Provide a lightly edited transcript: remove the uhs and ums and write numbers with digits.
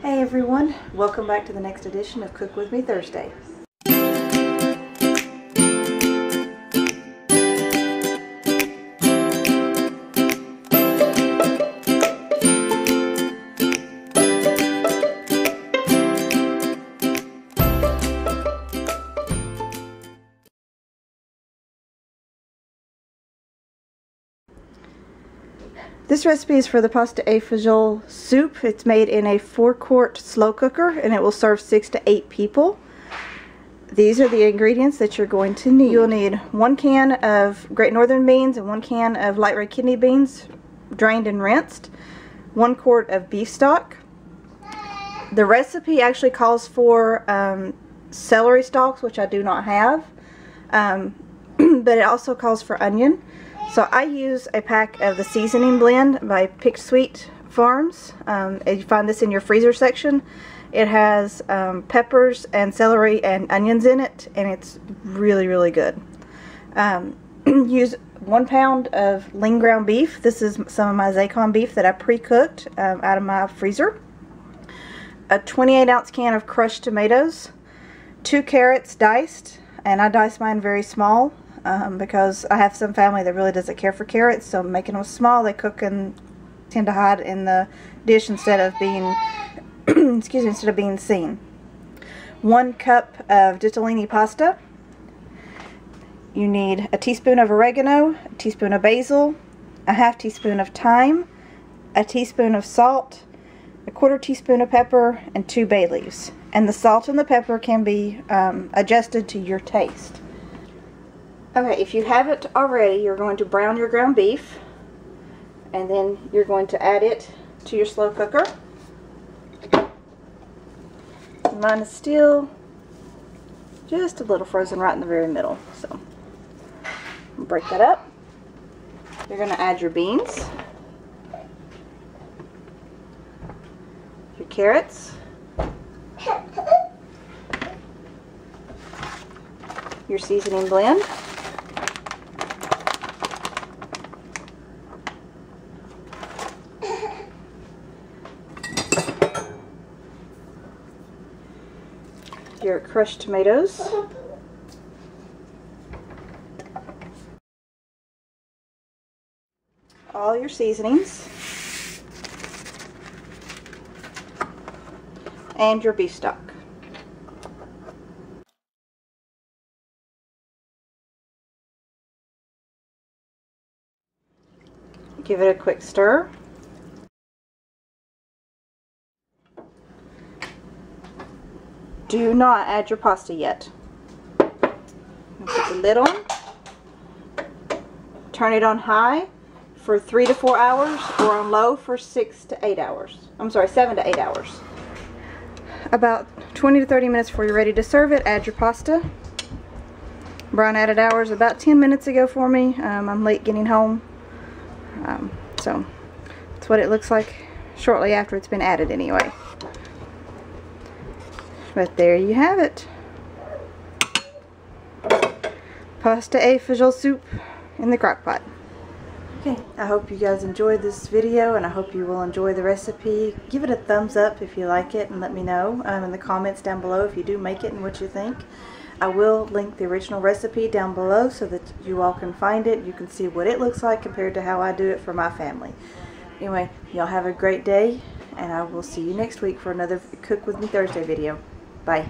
Hey everyone, welcome back to the next edition of Cook With Me Thursday. This recipe is for the pasta e fagioli soup. It's made in a 4-quart slow cooker and it will serve 6 to 8 people. These are the ingredients that you're going to need. You'll need 1 can of Great Northern beans and 1 can of light red kidney beans, drained and rinsed, 1 quart of beef stock. The recipe actually calls for celery stalks, which I do not have, but it also calls for onion. So I use a pack of the seasoning blend by Pick Sweet Farms. You find this in your freezer section. It has peppers and celery and onions in it, and it's really good. Use 1 pound of lean ground beef. This is some of my Zaycon beef that I pre-cooked out of my freezer. A 28-ounce can of crushed tomatoes. 2 carrots diced, and I dice mine very small. Because I have some family that really doesn't care for carrots, so making them small, they cook and tend to hide in the dish instead of being excuse me, instead of being seen. 1 cup of ditalini pasta. You need a teaspoon of oregano, a teaspoon of basil, a 1/2 teaspoon of thyme, a teaspoon of salt, a 1/4 teaspoon of pepper, and 2 bay leaves. And the salt and the pepper can be adjusted to your taste. Okay, if you haven't already, you're going to brown your ground beef, and then you're going to add it to your slow cooker. Mine is still just a little frozen right in the very middle, so break that up. You're going to add your beans, your carrots, your seasoning blend, your crushed tomatoes, all your seasonings, and your beef stock. Give it a quick stir. Do not add your pasta yet. Put the lid on. Turn it on high for 3 to 4 hours, or on low for 6 to 8 hours. I'm sorry, 7 to 8 hours. About 20 to 30 minutes before you're ready to serve it, add your pasta. Brian added ours about 10 minutes ago for me. I'm late getting home. So that's what it looks like shortly after it's been added anyway. But there you have it. Pasta e fagioli soup in the crock pot. Okay, I hope you guys enjoyed this video, and I hope you will enjoy the recipe. Give it a thumbs up if you like it, and let me know in the comments down below if you do make it and what you think. I will link the original recipe down below so that you all can find it. You can see what it looks like compared to how I do it for my family. Anyway, y'all have a great day, and I will see you next week for another Cook With Me Thursday video. Bye.